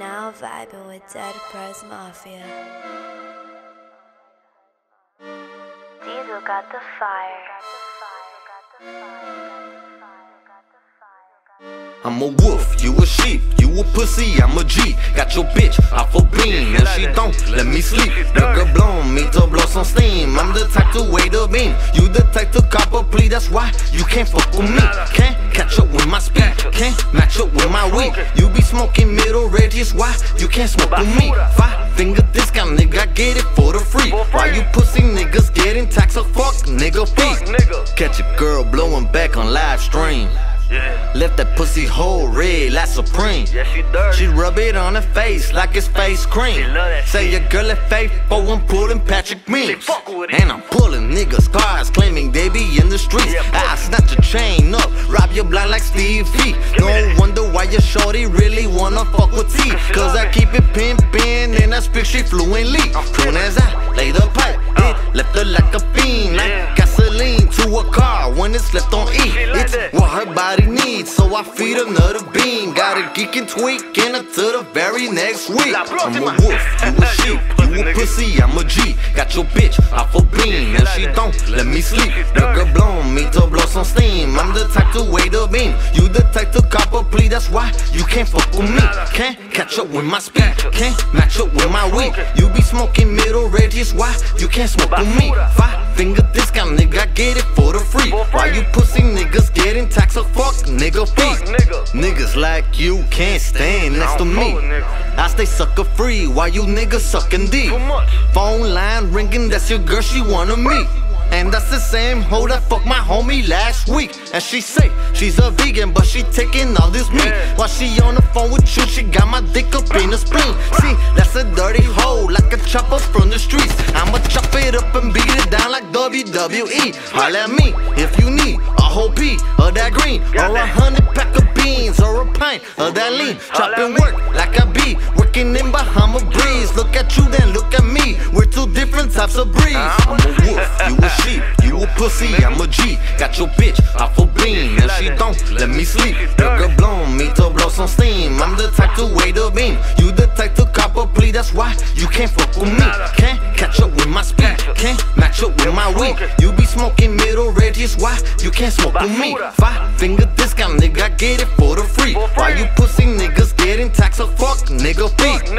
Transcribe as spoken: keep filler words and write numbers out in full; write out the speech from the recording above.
now vibing with Dead Prez Mafia. Diesel got the fire. I'm a wolf, you a sheep, you a pussy, I'm a G. Got your bitch off a beam, and she don't let me sleep. Nigga blown me to blow some steam. I'm the type to wait a beam, you the type to cop a plea. That's why you can't fuck with me. Can't catch up with my speed, can't match up with my weed. You be smoking middle red, is why you can't smoke with me. Five finger discount, nigga, I get it for the free. Why you pussy niggas getting taxed? A fuck nigga beat. Catch a girl blowing back on live stream. Yeah. Left that pussy whole red like Supreme. Yeah, she dirty. She rub it on her face like it's face cream. Say your girl at faithful, I'm pulling Patrick Means. And I'm pulling niggas' cars, claiming they be in the streets. Yeah, I snatch your chain up, rob your block like Steve V. No wonder why your shorty really wanna fuck with T. Cause I keep it pimpin' and I speak shit fluently. Soon as I lay the pipe, it left her like a fiend. Like gasoline to a car when it's left on E. It's what her body needs, so I feed another beam. Got a geek and tweaking until the very next week. I'm a wolf, you a sheep, you a pussy, I'm a G. Got your bitch off a beam, and she don't let me sleep. Nigga blown me to blow some steam. I'm the type to wait a beam, you the type to cop a plea. That's why you can't fuck with me. Can't catch up with my speed, can't match up with my weed. You be smoking middle red, is why you can't smoke with me. Five finger discount, nigga, I get it for the free. Why you pussy niggas getting taxed? A fuck nigga feet. Niggas like you can't stand next to me. I stay sucker free while you niggas sucking D. Phone line ringing, that's your girl, she wanna meet. And that's the same hoe that fucked my homie last week. And she say she's a vegan, but she taking all this meat. While she on the phone with you, she got my dick up in the spleen. See, that's a dirty hoe, like a chopper from the streets. I'ma chop it up and beat it down like W W E. Holla at me if you need a whole pea of that green, or a hundred pack of beans, or a pint of that lean. Chopping work like I be working in Bahama breeze. Look at you, then look at me. We're two different types of breeze. I'm a wolf, you a sheep, you a pussy, I'm a G. Got your bitch off a beam, and she don't let me sleep. Nigga blown me to blow some steam. I'm the type to wait a beam, you the type to cop a plea. That's why you can't fuck with me. Can't catch up with my speed, can't match up with my weed. You be smoking middle red, is why you can't smoke with me. Five finger discount, nigga, I get it for the free. Why you pussy niggas getting taxed? A fuck nigga beat.